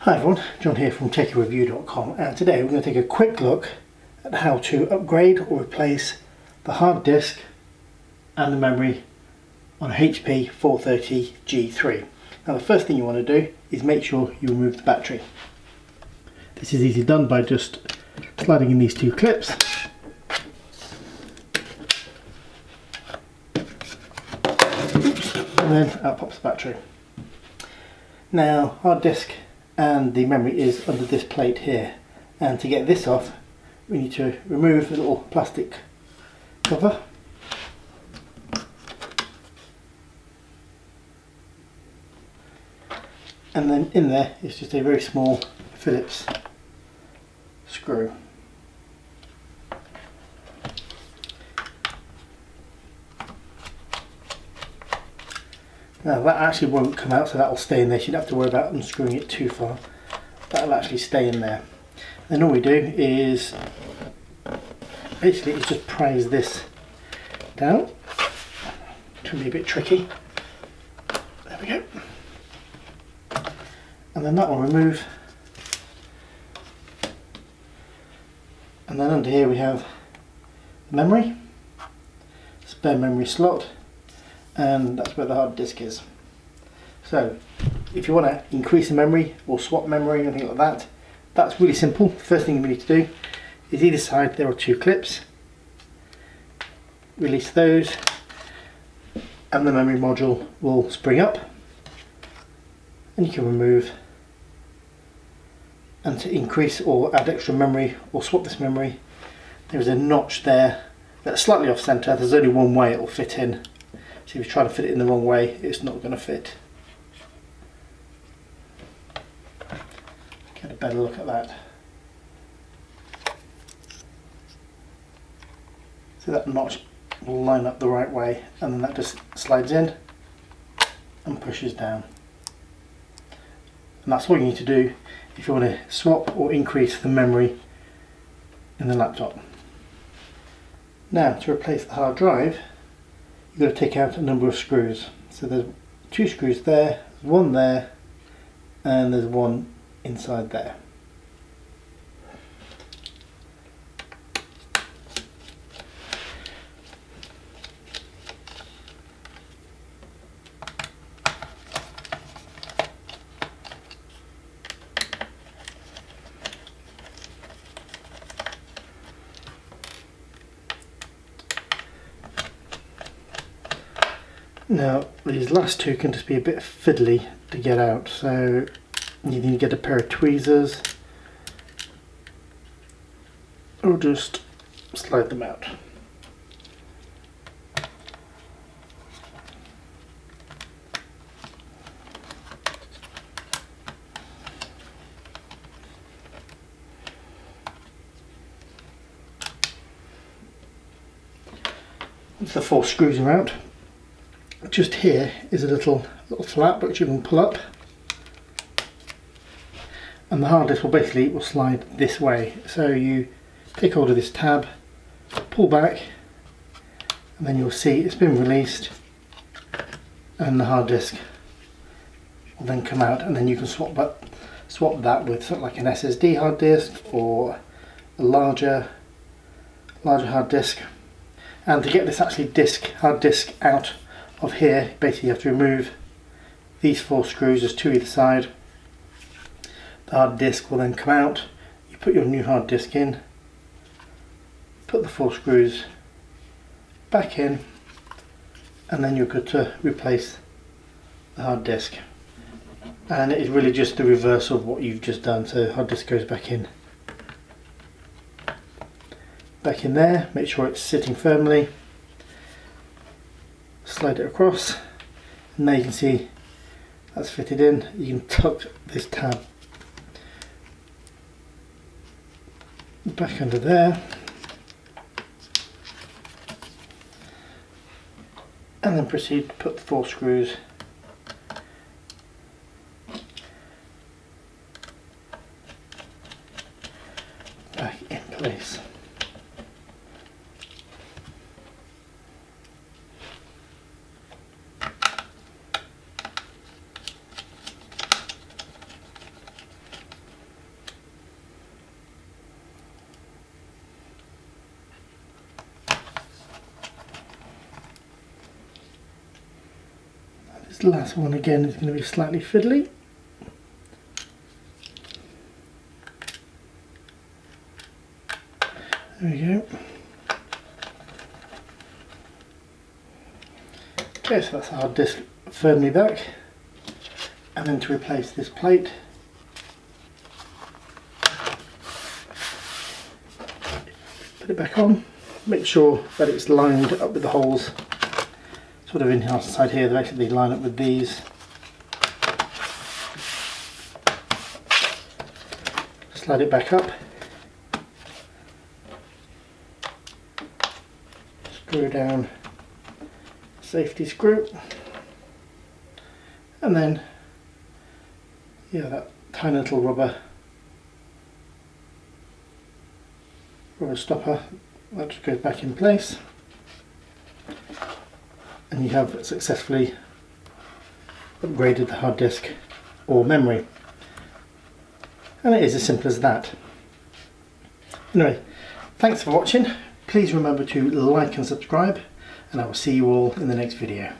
Hi everyone, John here from TechieReview.com, and today we're going to take a quick look at how to upgrade or replace the hard disk and the memory on a HP 430 G3. Now the first thing you want to do is make sure you remove the battery. This is easily done by just sliding in these two clips. Oops. And then out pops the battery. Now hard disk and the memory is under this plate here, and to get this off we need to remove the little plastic cover and then in there is just a very small Phillips screw. Now that actually won't come out, so that will stay in there, so you don't have to worry about unscrewing it too far. That will actually stay in there. Then all we do is basically just prise this down. It can be a bit tricky. There we go. And then that will remove. And then under here we have memory, spare memory slot, and that's where the hard disk is. So if you want to increase the memory or swap memory or anything like that, that's really simple. First thing we need to do is either side there are two clips, release those and the memory module will spring up and you can remove, and to increase or add extra memory or swap this memory there is a notch there that's slightly off center. There's only one way it will fit in. So if you try to fit it in the wrong way, it's not going to fit. Get a better look at that. So that notch will line up the right way, and then that just slides in and pushes down. And that's all you need to do if you want to swap or increase the memory in the laptop. Now to replace the hard drive, you've got to take out a number of screws. So there's two screws there, one there, and there's one inside there. Now these last two can just be a bit fiddly to get out, so you need to get a pair of tweezers or just slide them out. Once the four screws are out, just here is a little flap which you can pull up, and the hard disk will basically slide this way. So you take hold of this tab, pull back, and then you'll see it's been released, and the hard disk will then come out, and then you can swap that with something like an SSD hard disk or a larger hard disk. And to get this actually hard disk out of here, basically you have to remove these four screws, there's two either side. The hard disk will then come out, you put your new hard disk in, put the four screws back in, and then you're good to replace the hard disk. And it is really just the reverse of what you've just done, so hard disk goes back in there, make sure it's sitting firmly. Slide it across, and now you can see that's fitted in. You can tuck this tab back under there, and then proceed to put the four screws back in place. This last one again is going to be slightly fiddly. There we go. Okay, so that's our disc firmly back, and then to replace this plate, put it back on, make sure that it's lined up with the holes sort of inside here. They actually line up with these, slide it back up, screw down safety screw, and then yeah, that tiny little rubber stopper, that just goes back in place, and you have successfully upgraded the hard disk or memory. And it is as simple as that. Anyway, thanks for watching. Please remember to like and subscribe, and I will see you all in the next video.